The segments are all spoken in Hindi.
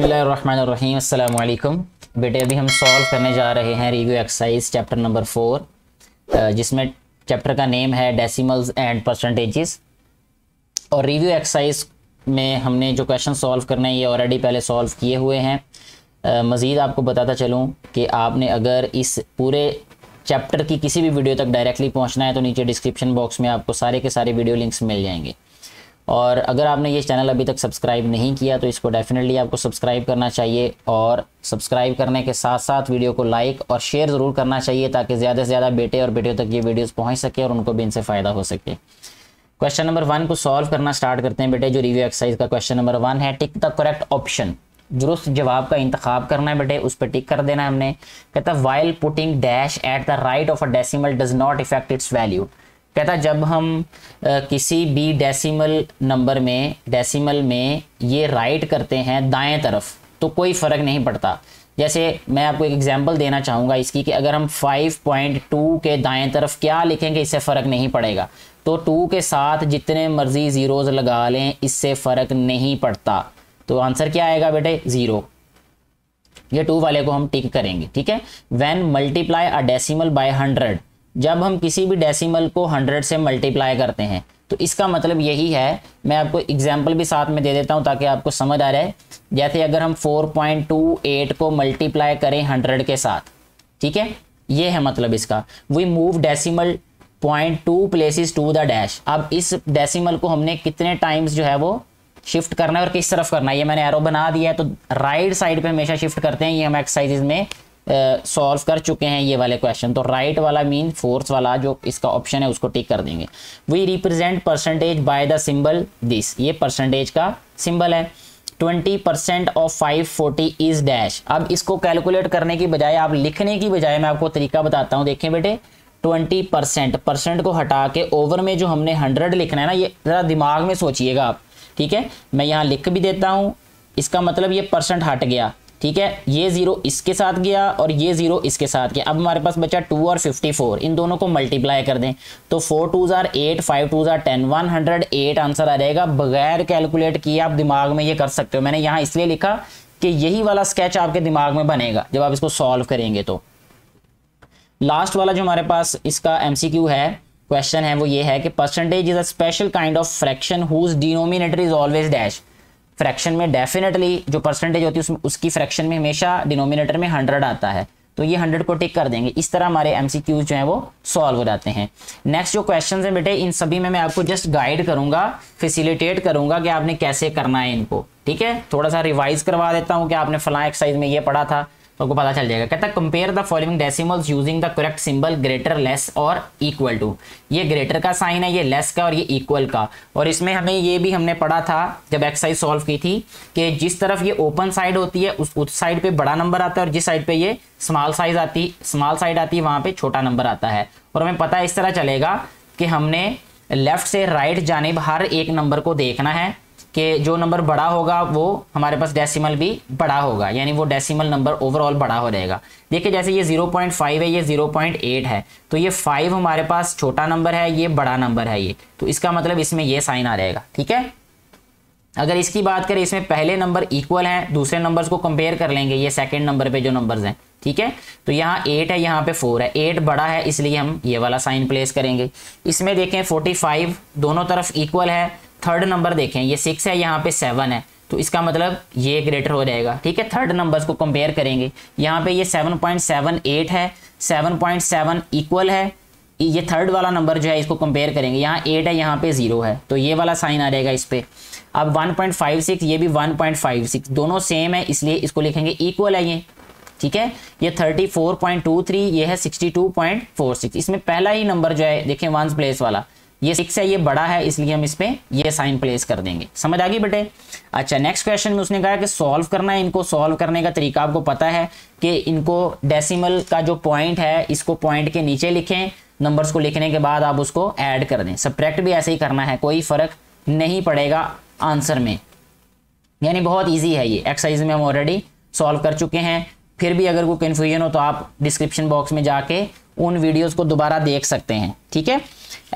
बिस्मिल्लाहिर्रहमानिर्रहीम, अस्सलाम वालेकुम। बेटे अभी हम सॉल्व करने जा रहे हैं रिव्यू एक्सरसाइज चैप्टर नंबर 4, जिसमें चैप्टर का नेम है डेसिमल्स एंड परसेंटेजेस। और रिव्यू एक्सरसाइज में हमने जो क्वेश्चन सॉल्व करने हैं ये ऑलरेडी पहले सॉल्व किए हुए हैं। मज़ीद आपको बताता चलूँ कि आपने अगर इस पूरे चैप्टर की किसी भी वीडियो तक डायरेक्टली पहुँचना है तो नीचे डिस्क्रिप्शन बॉक्स में आपको सारे के सारे वीडियो लिंक्स मिल जाएंगे। और अगर आपने ये चैनल अभी तक सब्सक्राइब नहीं किया तो इसको डेफिनेटली आपको सब्सक्राइब करना चाहिए, और सब्सक्राइब करने के साथ साथ वीडियो को लाइक और शेयर ज़रूर करना चाहिए ताकि ज़्यादा से ज़्यादा बेटे और बेटियों तक ये वीडियोस पहुंच सके और उनको भी इनसे फ़ायदा हो सके। क्वेश्चन नंबर 1 को सॉल्व करना स्टार्ट करते हैं बेटे। जो रिव्यू एक्सरसाइज का क्वेश्चन नंबर 1 है, टिक द करेक्ट ऑप्शन, दुरुस्त जवाब का इंतखाब करना है बेटे, उस पर टिक कर देना है। हमने कहता while putting dash at the right of a decimal does not effect its value. कहता जब हम किसी भी डेसिमल नंबर में ये राइट करते हैं दाएं तरफ तो कोई फ़र्क नहीं पड़ता। जैसे मैं आपको एक एग्जांपल देना चाहूँगा इसकी कि अगर हम 5.2 के दाएं तरफ क्या लिखेंगे इससे फ़र्क नहीं पड़ेगा, तो 2 के साथ जितने मर्जी ज़ीरोज़ लगा लें इससे फ़र्क नहीं पड़ता। तो आंसर क्या आएगा बेटे? ज़ीरो। ये 2 वाले को हम टिक करेंगे, ठीक है। When multiply a decimal by 100, जब हम किसी भी डेसिमल को 100 से मल्टीप्लाई करते हैं तो इसका मतलब यही है। मैं आपको एग्जांपल भी साथ में दे देता हूं ताकि आपको समझ आ जाए। जैसे अगर हम 4.28 को मल्टीप्लाई करें 100 के साथ, ठीक है, ये है मतलब इसका। We move decimal 0.2 places to the dash. अब इस डेसिमल को हमने कितने टाइम्स जो है वो शिफ्ट करना है और किस तरफ करना है, ये मैंने एरो बना दिया है। तो राइट साइड पर हमेशा शिफ्ट करते हैं, ये हम एक्सरसाइजेज में सॉल्व कर चुके हैं ये वाले क्वेश्चन। तो राइट वाला मीन फोर्थ वाला जो इसका ऑप्शन है उसको टिक कर देंगे। We represent percentage by the symbol this, ये परसेंटेज का सिंबल है। 20% ऑफ 540 इज डैश। अब इसको कैलकुलेट करने की बजाय, आप लिखने की बजाय, मैं आपको तरीका बताता हूँ। देखें बेटे, 20% को हटा के ओवर में जो हमने 100 लिखना है ना, ये ज़रा दिमाग में सोचिएगा आप, ठीक है। मैं यहाँ लिख भी देता हूँ, इसका मतलब ये परसेंट हट गया, ठीक है। ये ज़ीरो इसके साथ गया और ये ज़ीरो इसके साथ गया। अब हमारे पास बचा 2 और 54, इन दोनों को मल्टीप्लाई कर दें तो 4 2 ज़ार 8, 5 2 ज़ार 10, 108 आंसर आ जाएगा। बगैर कैलकुलेट किए आप दिमाग में ये कर सकते हो। मैंने यहाँ इसलिए लिखा कि यही वाला स्केच आपके दिमाग में बनेगा जब आप इसको सॉल्व करेंगे। तो लास्ट वाला जो हमारे पास इसका MCQ है, क्वेश्चन है, वो ये है कि percentage is a special kind of fraction whose denominator is always dash. Fraction में डेफिनेटली जो परसेंटेज होती है उसमें, उसकी फ्रैक्शन में हमेशा डिनोमिनेटर में 100 आता है, तो ये 100 को टिक कर देंगे। इस तरह हमारे MCQs जो हैं वो सॉल्व हो जाते हैं। नेक्स्ट जो क्वेश्चंस हैं बेटे, इन सभी में मैं आपको जस्ट गाइड करूंगा, फैसिलिटेट करूंगा कि आपने कैसे करना है इनको, ठीक है। थोड़ा सा रिवाइज करवा देता हूँ कि आपने फलां एक्सरसाइज में ये पढ़ा था, तो आपको पता चल जाएगा। कहता है compare the following decimals using the correct symbol greater, less और इक्वल टू। ये ग्रेटर का साइन है, ये लेस का और ये इक्वल का। और इसमें हमें ये भी हमने पढ़ा था जब एक्सरसाइज सॉल्व की थी कि जिस तरफ ये ओपन साइड होती है उस साइड पे बड़ा नंबर आता है, और जिस साइड पे ये स्मॉल साइड आती है वहाँ पे छोटा नंबर आता है। और हमें पता इस तरह चलेगा कि हमने लेफ्ट से राइट जानिब हर एक नंबर को देखना है कि जो नंबर बड़ा होगा वो हमारे पास डेसिमल भी बड़ा होगा, यानी वो डेसिमल नंबर ओवरऑल बड़ा हो जाएगा। देखिए जैसे ये 0.5 है, ये 0.8 है, तो ये 5 हमारे पास छोटा नंबर है, ये बड़ा नंबर है ये, तो इसका मतलब इसमें ये साइन आ जाएगा, ठीक है। अगर इसकी बात करें, इसमें पहले नंबर इक्वल हैं, दूसरे नंबर्स को कंपेयर कर लेंगे, ये सेकेंड नंबर पे जो नंबर्स हैं, ठीक है। तो यहाँ 8 है, यहाँ पे 4 है, 8 बड़ा है इसलिए हम ये वाला साइन प्लेस करेंगे। इसमें देखें 45 दोनों तरफ इक्वल है। थर्ड नंबर देखें, ये 6 है, यहाँ पे 7 है, तो इसका मतलब ये ग्रेटर हो जाएगा, ठीक है। थर्ड नंबर्स को कंपेयर करेंगे, यहाँ पे ये 7.78 है, 7.7 इक्वल है, ये थर्ड वाला नंबर जो है इसको कंपेयर करेंगे, यहाँ 8 है, यहाँ पे 0 है, तो ये वाला साइन आ जाएगा इस पर। अब 1.56, ये भी 1.56, दोनों सेम है इसलिए इसको लिखेंगे इक्वल है ये, ठीक है। ये 34.23, ये है 62.46। इसमें पहला ही नंबर जो है देखें वंस प्लेस वाला, ये 6 है, ये बड़ा है इसलिए हम इसमें ये साइन प्लेस कर देंगे। समझ आ गई बेटे? अच्छा, नेक्स्ट क्वेश्चन में उसने कहा कि सॉल्व करना है इनको। सॉल्व करने का तरीका आपको पता है कि इनको डेसिमल का जो पॉइंट है इसको पॉइंट के नीचे लिखें, नंबर्स को लिखने के बाद आप उसको ऐड कर दें। सबट्रैक्ट भी ऐसे ही करना है, कोई फ़र्क नहीं पड़ेगा आंसर में, यानी बहुत ईजी है ये। एक्सरसाइज में हम ऑलरेडी सॉल्व कर चुके हैं। फिर भी अगर कोई कन्फ्यूजन हो तो आप डिस्क्रिप्शन बॉक्स में जाके उन वीडियोस को दोबारा देख सकते हैं। ठीक है,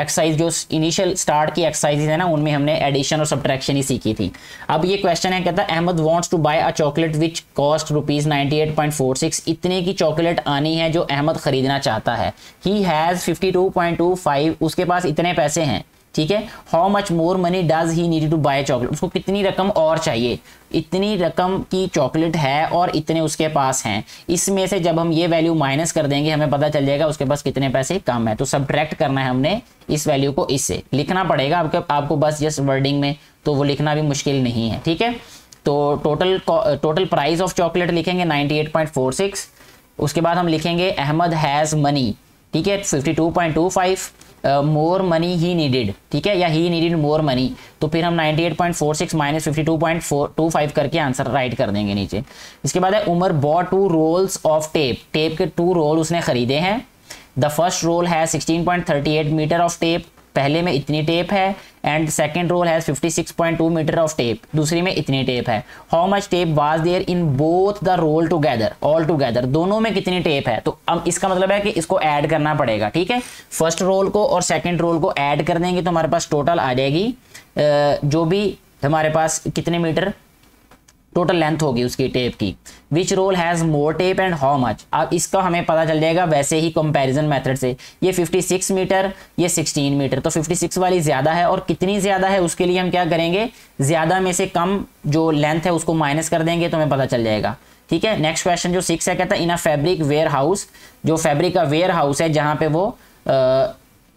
एक्सरसाइज जो इनिशियल स्टार्ट की एक्सरसाइजेज है ना, उनमें हमने एडिशन और सब्ट्रैक्शन ही सीखी थी। अब ये क्वेश्चन है, कहता है Ahmad wants to buy a chocolate which cost ₹98.46। इतने की चॉकलेट आनी है जो अहमद खरीदना चाहता है। ही हैज़ 52.25, उसके पास इतने पैसे हैं। ठीक है, how much more money does he need to buy chocolate, उसको कितनी रकम और चाहिए, इतनी रकम की चॉकलेट है और इतने उसके पास हैं। इसमें से जब हम ये वैल्यू माइनस कर देंगे हमें पता चल जाएगा उसके पास कितने पैसे कम है। तो सब्ट्रैक्ट करना है हमने इस वैल्यू को इससे, लिखना पड़ेगा आपको बस जस्ट वर्डिंग में, तो वो लिखना भी मुश्किल नहीं है। ठीक है, तो टोटल प्राइस ऑफ चॉकलेट लिखेंगे 98.46, उसके बाद हम लिखेंगे अहमद हैज़ मनी, ठीक है, 52.25 मोर मनी ही नीडेड, ठीक है, या ही नीडेड मोर मनी। तो फिर हम 98.46 माइनस 52.25 करके आंसर राइट कर देंगे नीचे। इसके बाद है Umar bought 2 rolls of tape के 2 रोल उसने खरीदे हैं। द फर्स्ट रोल है 16.38 मीटर ऑफ टेप, पहले में इतनी टेप है, एंड सेकेंड रोल है 56.2 मीटर ऑफ टेप, दूसरी में इतनी टेप है। How much tape was there in both the roll together, all together, दोनों में कितनी टेप है। तो अब इसका मतलब है कि इसको ऐड करना पड़ेगा। ठीक है, फर्स्ट रोल को और सेकेंड रोल को ऐड कर देंगे तो हमारे पास टोटल आ जाएगी, जो भी हमारे पास कितने मीटर टोटल लेंथ होगी उसकी टेप की। Which roll has more tape and how much, अब इसका हमें पता चल जाएगा वैसे ही कंपैरिजन मेथड से। ये 56 मीटर, ये 16 मीटर, तो 56 वाली ज़्यादा है, और कितनी ज़्यादा है उसके लिए हम क्या करेंगे, ज़्यादा में से कम जो लेंथ है उसको माइनस कर देंगे तो हमें पता चल जाएगा। ठीक है, नेक्स्ट क्वेश्चन जो 6 है, कहता है in a fabric warehouse, जो फैब्रिक का वेयर हाउस है जहाँ पर वो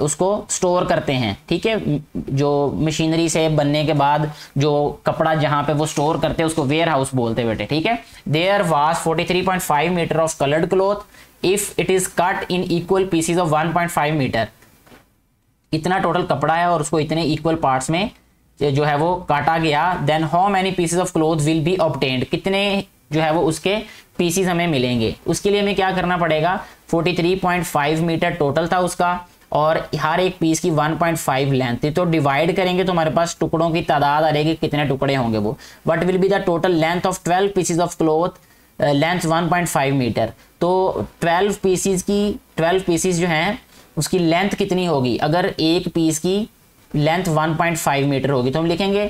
उसको स्टोर करते हैं। ठीक है, जो मशीनरी से बनने के बाद जो कपड़ा जहाँ पे वो स्टोर करते हैं उसको वेयर हाउस बोलते हैं बेटे। ठीक है, there was 43.5 metre of coloured cloth if it is cut in equal pieces of 1.5 metre. इतना टोटल कपड़ा है और उसको इतने इक्वल पार्ट्स में जो है वो काटा गया। Then how many pieces of cloth will be obtained, कितने जो है वो उसके पीसीज हमें मिलेंगे। उसके लिए हमें क्या करना पड़ेगा, 43.5 मीटर टोटल था उसका और हर एक पीस की 1.5 लेंथ थी, तो डिवाइड करेंगे तो हमारे पास टुकड़ों की तादाद आ जाएगी, कितने टुकड़े होंगे वो। What will be the total length of 12 pieces of cloth, length 1.5 metre, तो 12 पीसेज जो हैं उसकी लेंथ कितनी होगी। अगर एक पीस की लेंथ 1.5 मीटर होगी तो हम लिखेंगे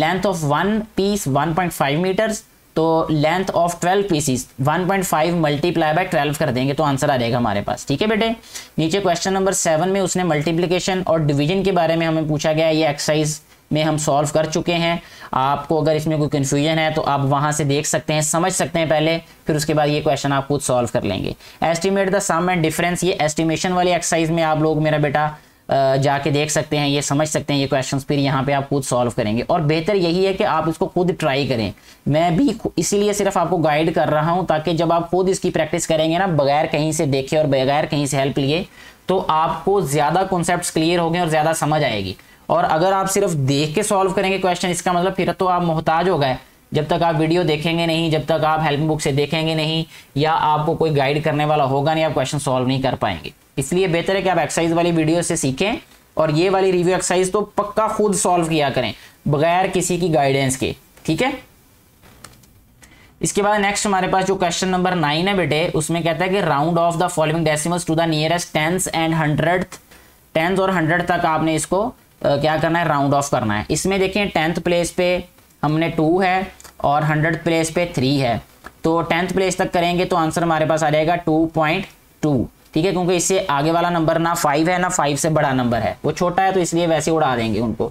length of one piece 1.5 metres, तो length of 12 pieces 1.5 multiply by 12 कर देंगे तो आंसर आ जाएगा हमारे पास। ठीक है बेटे, नीचे क्वेश्चन नंबर 7 में उसने मल्टीप्लिकेशन और डिवीजन के बारे में हमें पूछा गया है। ये एक्सरसाइज में हम सॉल्व कर चुके हैं, आपको अगर इसमें कोई कन्फ्यूजन है तो आप वहां से देख सकते हैं, समझ सकते हैं पहले, फिर उसके बाद ये क्वेश्चन आप खुद सॉल्व कर लेंगे। Estimate the sum and difference, ये एस्टिमेशन वाली एक्सरसाइज में आप लोग मेरा बेटा जाके देख सकते हैं, ये समझ सकते हैं ये क्वेश्चंस, फिर यहाँ पे आप खुद सॉल्व करेंगे। और बेहतर यही है कि आप इसको खुद ट्राई करें, मैं भी इसीलिए सिर्फ आपको गाइड कर रहा हूँ ताकि जब आप खुद इसकी प्रैक्टिस करेंगे ना, बगैर कहीं से देखे और बगैर कहीं से हेल्प लिए, तो आपको ज़्यादा कॉन्सेप्ट्स क्लियर हो गए और ज़्यादा समझ आएगी। और अगर आप सिर्फ देख के सॉल्व करेंगे क्वेश्चन, इसका मतलब फिर तो आप मोहताज हो गए, जब तक आप वीडियो देखेंगे नहीं, जब तक आप हेल्प बुक से देखेंगे नहीं, या आपको कोई गाइड करने वाला होगा नहीं, आप क्वेश्चन सॉल्व नहीं कर पाएंगे। इसलिए बेहतर है कि आप एक्सरसाइज वाली वीडियो से सीखें, और ये वाली रिव्यू एक्सरसाइज तो पक्का खुद सॉल्व किया करें बगैर किसी की गाइडेंस के। ठीक है, इसके बाद नेक्स्ट हमारे पास जो क्वेश्चन नंबर 9 है बेटे, उसमें कहता है कि round off the following decimals to the nearest tens and hundred, tens और हंड्रेड तक आपने इसको क्या करना है, राउंड ऑफ करना है। इसमें देखें 10th प्लेस पे हमने 2 है और 100 प्लेस पे 3 है, तो 10th प्लेस तक करेंगे तो आंसर हमारे पास आ जाएगा 2.2। ठीक है, क्योंकि इससे आगे वाला नंबर ना 5 है ना 5 से बड़ा नंबर है, वो छोटा है, तो इसलिए वैसे उड़ा देंगे उनको।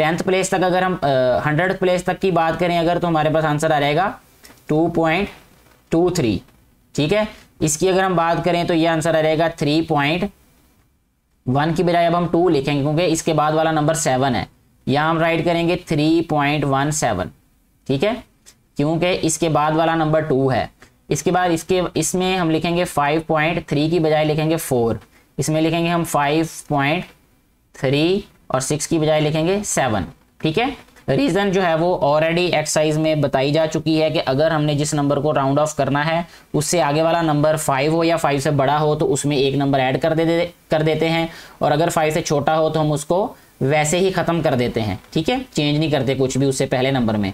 10th प्लेस तक अगर हम 100 प्लेस तक की बात करें अगर, तो हमारे पास आंसर आ जाएगा 2.23। ठीक है, इसकी अगर हम बात करें तो ये आंसर आ जाएगा 3.1 की बजाय अब हम 2 लिखेंगे क्योंकि इसके बाद वाला नंबर 7 है, यहाँ हम राइट करेंगे 3.17। ठीक है, क्योंकि इसके बाद वाला नंबर 2 है, इसके बाद इसमें हम लिखेंगे 5.3 की बजाय लिखेंगे 4, इसमें लिखेंगे हम 5.3 और 6 की बजाय लिखेंगे 7। ठीक है, रीज़न जो है वो ऑलरेडी एक्सरसाइज में बताई जा चुकी है कि अगर हमने जिस नंबर को राउंड ऑफ करना है उससे आगे वाला नंबर 5 हो या 5 से बड़ा हो तो उसमें एक नंबर ऐड कर देते हैं, और अगर 5 से छोटा हो तो हम उसको वैसे ही ख़त्म कर देते हैं। ठीक है, चेंज नहीं करते कुछ भी उससे पहले नंबर में।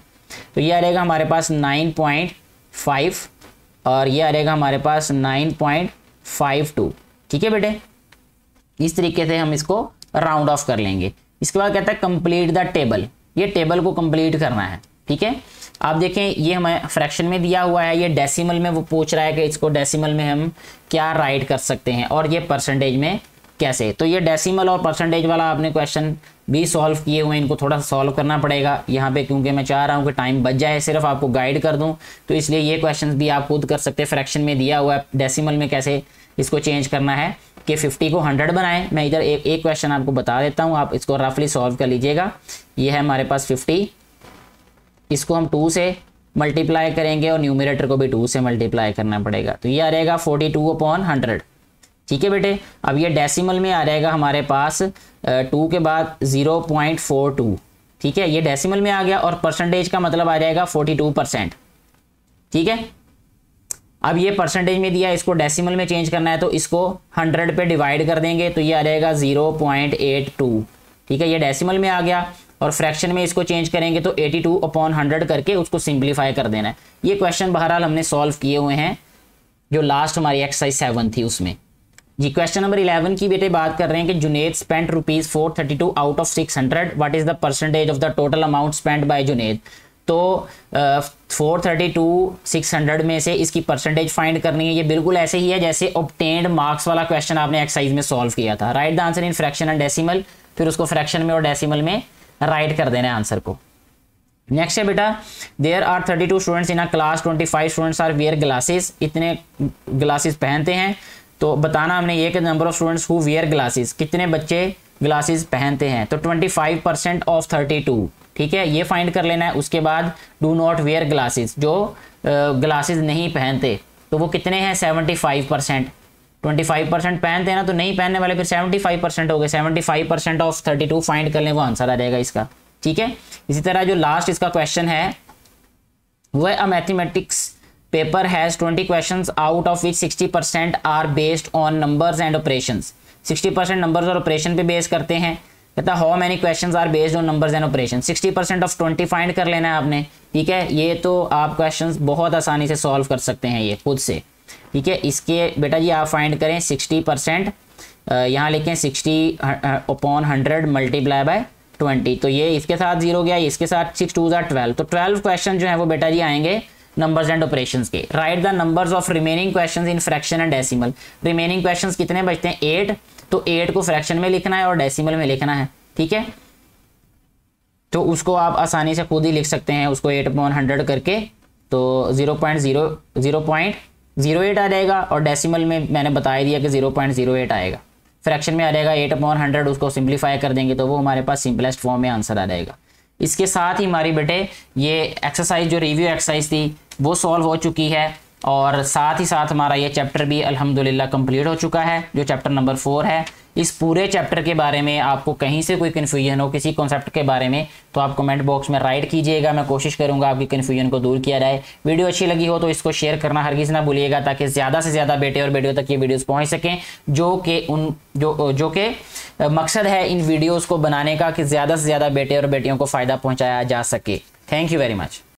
तो ये आ जाएगा हमारे पास 9.5 और ये आ जाएगा हमारे पास 9.52। ठीक है बेटे, इस तरीके से हम इसको राउंड ऑफ कर लेंगे। इसके बाद कहता है कंप्लीट द टेबल, ये टेबल को कंप्लीट करना है। ठीक है, आप देखें ये हमें फ्रैक्शन में दिया हुआ है, ये डेसिमल में वो पूछ रहा है कि इसको डेसिमल में हम क्या राइट कर सकते हैं और ये परसेंटेज में कैसे। तो ये डेसिमल और परसेंटेज वाला आपने क्वेश्चन भी सॉल्व किए हुए हैं, इनको थोड़ा सॉल्व करना पड़ेगा यहाँ पे, क्योंकि मैं चाह रहा हूँ कि टाइम बच जाए, सिर्फ आपको गाइड कर दूँ। तो इसलिए ये क्वेश्चन भी आप खुद कर सकते हैं। फ्रैक्शन में दिया हुआ है, डेसिमल में कैसे इसको चेंज करना है कि 50 को 100 बनाएं। मैं इधर एक क्वेश्चन आपको बता देता हूँ, आप इसको रफली सॉल्व कर लीजिएगा। ये है हमारे पास 50, इसको हम 2 से मल्टीप्लाई करेंगे और न्यूमिरेटर को भी 2 से मल्टीप्लाई करना पड़ेगा। तो ये आ जाएगा 42/100। ठीक है बेटे, अब ये डेसिमल में आ जाएगा हमारे पास 2 के बाद 0.42। ठीक है, ये डेसिमल में आ गया और परसेंटेज का मतलब आ जाएगा 42%। ठीक है, अब ये परसेंटेज में दिया, इसको डेसिमल में चेंज करना है तो इसको 100 पे डिवाइड कर देंगे तो ये आ जाएगा 0.82। ठीक है, ये डेसिमल में आ गया और फ्रैक्शन में इसको चेंज करेंगे तो 82/100 करके उसको सिंप्लीफाई कर देना है। ये क्वेश्चन बहरहाल हमने सॉल्व किए हुए हैं जो लास्ट हमारी एक्सरसाइज 7 थी उसमें। जी, क्वेश्चन नंबर 11 की बेटे बात कर रहे हैं कि Junaid spent ₹432 out of 600, what is the percentage of the total amount spent by Junaid. तो 432 600 में से इसकी परसेंटेज फाइंड करनी है। ये बिल्कुल ऐसे ही है जैसे ऑब्टेन्ड मार्क्स वाला क्वेश्चन आपने एक्सरसाइज में सॉल्व किया था। Write the answer in fraction and decimal, फिर उसको फ्रैक्शन में और डेसिमल में राइट कर देना है आंसर को। नेक्स्ट है बेटा, there are 32 students in a class, 25 students are wear glasses, इतने ग्लासेस पहनते हैं। तो बताना हमने ये कि number of students who wear glasses, कितने बच्चे ग्लासेस पहनते हैं। तो 25% ऑफ 32, ठीक है, ये फाइंड कर लेना है। उसके बाद डू नॉट वेयर ग्लासेस, जो ग्लासेस नहीं पहनते, तो वो कितने हैं 75%। 25% पहनते हैं ना, तो नहीं पहनने वाले फिर 75% हो गए। 75% ऑफ 32 फाइंड कर लें, वो आंसर आ जाएगा इसका। ठीक है, इसी तरह जो लास्ट इसका क्वेश्चन है वह a mathematics paper has 20 questions out of which 60% are based on numbers and operations. 60% numbers और ऑपरेशन पे बेस करते हैं। कहता how many questions are based on numbers and operation, 60% of 20 find कर लेना है आपने। ठीक है, ये तो आप क्वेश्चंस बहुत आसानी से सॉल्व कर सकते हैं ये खुद से। ठीक है, इसके बेटा जी आप फाइंड करें 60%, यहाँ लिखें 60/100 मल्टीप्लाई बाय 20, तो ये इसके साथ 0 गया, इसके साथ 6×2 = 12। तो 12 क्वेश्चन जो है वो बेटा जी आएंगे नंबर्स एंड ऑपरेशंस के। Write the numbers of remaining questions in fraction and decimal, remaining questions कितने बचते हैं 8, तो 8 को फ्रैक्शन में लिखना है और डेसिमल में लिखना है। ठीक है, तो उसको आप आसानी से खुद ही लिख सकते हैं, उसको 8/100 करके, तो 0.08 आ जाएगा और डेसिमल में मैंने बता दिया कि 0.08 आएगा। फ्रैक्शन में आ जाएगा 8/100, उसको सिंप्लीफाई कर देंगे तो वो हमारे पास सिंपलेस्ट फॉर्म में आंसर आ जाएगा। इसके साथ ही हमारी बेटे ये एक्सरसाइज जो रिव्यू एक्सरसाइज थी वो सॉल्व हो चुकी है और साथ ही साथ हमारा ये चैप्टर भी अल्हम्दुलिल्लाह कंप्लीट हो चुका है जो चैप्टर नंबर 4 है। इस पूरे चैप्टर के बारे में आपको कहीं से कोई कन्फ्यूजन हो किसी कॉन्सेप्ट के बारे में तो आप कमेंट बॉक्स में राइट कीजिएगा, मैं कोशिश करूंगा आपकी कन्फ्यूजन को दूर किया जाए। वीडियो अच्छी लगी हो तो इसको शेयर करना हरगिज़ ना भूलिएगा ताकि ज़्यादा से ज़्यादा बेटे और बेटियों तक ये वीडियोस पहुंच सकें, जो कि मकसद है इन वीडियोज़ को बनाने का कि ज़्यादा से ज़्यादा बेटे और बेटियों को फ़ायदा पहुँचाया जा सके। Thank you very much.